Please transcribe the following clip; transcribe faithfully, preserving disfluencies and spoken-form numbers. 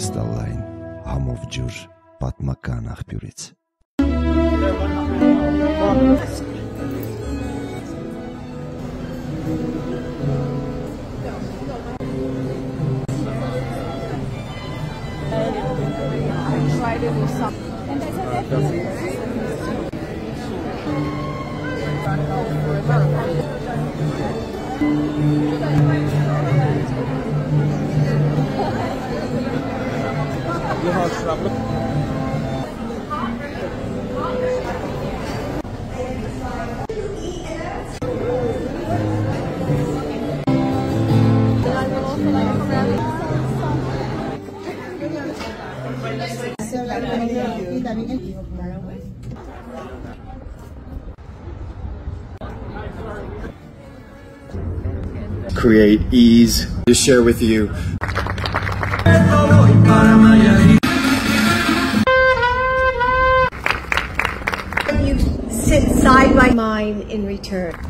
Crystalline, Hamov Jur, Patmakan Aghpyurits. I try to do something. And I said, you have trouble? Create ease to share with you. You sit side by mine in return.